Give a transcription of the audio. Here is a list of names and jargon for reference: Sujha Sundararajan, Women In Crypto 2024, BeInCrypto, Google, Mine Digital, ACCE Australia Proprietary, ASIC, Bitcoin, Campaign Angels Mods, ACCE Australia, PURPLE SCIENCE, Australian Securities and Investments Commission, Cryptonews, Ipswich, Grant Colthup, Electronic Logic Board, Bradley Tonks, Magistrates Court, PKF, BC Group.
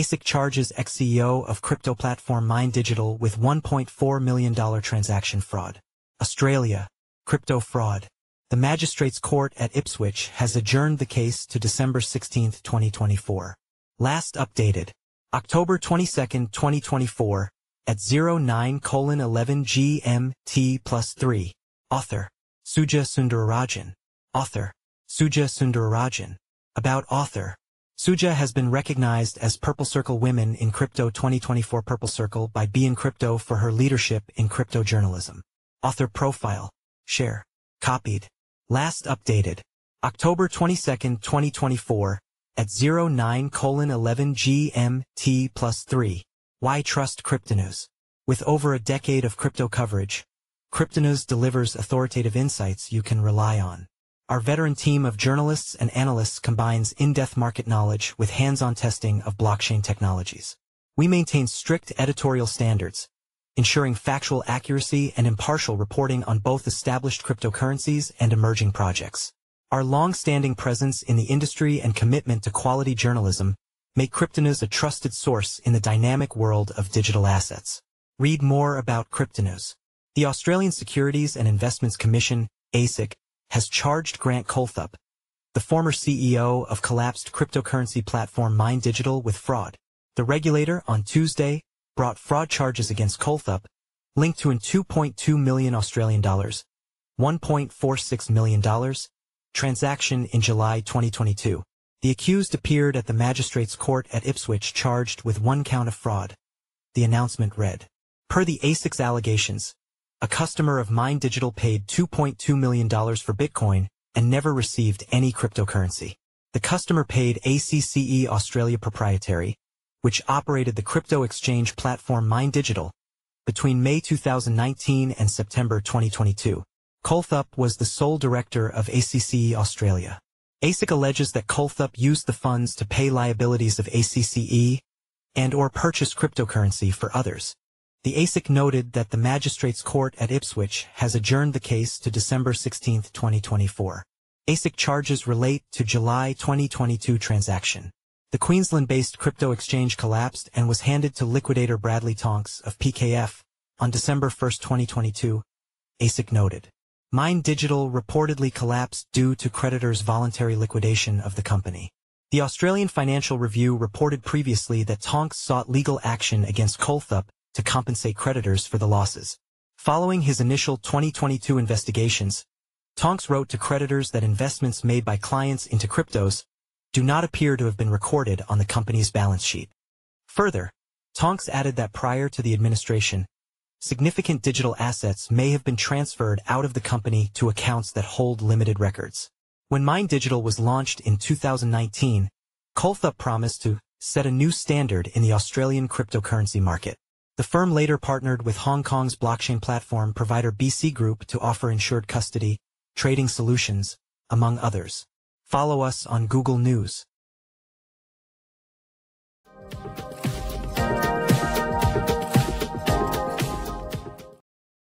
ASIC charges ex-CEO of crypto platform Mine Digital with $1.4 million transaction fraud. Australia. Crypto fraud. The Magistrates Court at Ipswich has adjourned the case to December 16, 2024. Last updated. October 22, 2024, at 09:11 GMT plus 3. Author. Sujha Sundararajan. Author. Sujha Sundararajan. About author. Sujha has been recognized as Purple Circle Women in Crypto 2024 Purple Circle by BeInCrypto for her leadership in crypto journalism. Author profile. Share. Copied. Last updated. October 22, 2024, at 09:11 GMT plus 3. Why trust Cryptonews? With over a decade of crypto coverage, Cryptonews delivers authoritative insights you can rely on. Our veteran team of journalists and analysts combines in-depth market knowledge with hands-on testing of blockchain technologies. We maintain strict editorial standards, ensuring factual accuracy and impartial reporting on both established cryptocurrencies and emerging projects. Our long-standing presence in the industry and commitment to quality journalism make Cryptonews a trusted source in the dynamic world of digital assets. Read more about Cryptonews. The Australian Securities and Investments Commission, ASIC, has charged Grant Colthup, the former CEO of collapsed cryptocurrency platform Mine Digital, with fraud. The regulator on Tuesday brought fraud charges against Colthup, linked to an $2.2 million, $1.46 million, transaction in July 2022. The accused appeared at the Magistrates Court at Ipswich charged with one count of fraud. The announcement read, per the ASIC's allegations, a customer of Mine Digital paid $2.2 million for Bitcoin and never received any cryptocurrency. The customer paid ACCE Australia Proprietary, which operated the crypto exchange platform Mine Digital, between May 2019 and September 2022. Colthup was the sole director of ACCE Australia. ASIC alleges that Colthup used the funds to pay liabilities of ACCE and/or purchase cryptocurrency for others. The ASIC noted that the Magistrates Court at Ipswich has adjourned the case to December 16, 2024. ASIC charges relate to July 2022 transaction. The Queensland-based crypto exchange collapsed and was handed to liquidator Bradley Tonks of PKF on December 1, 2022, ASIC noted. Mine Digital reportedly collapsed due to creditors' voluntary liquidation of the company. The Australian Financial Review reported previously that Tonks sought legal action against Colthup to compensate creditors for the losses. Following his initial 2022 investigations, Tonks wrote to creditors that investments made by clients into cryptos do not appear to have been recorded on the company's balance sheet. Further, Tonks added that prior to the administration, significant digital assets may have been transferred out of the company to accounts that hold limited records. When Mine Digital was launched in 2019, Colthup promised to set a new standard in the Australian cryptocurrency market. The firm later partnered with Hong Kong's blockchain platform provider BC Group to offer insured custody, trading solutions, among others. Follow us on Google News.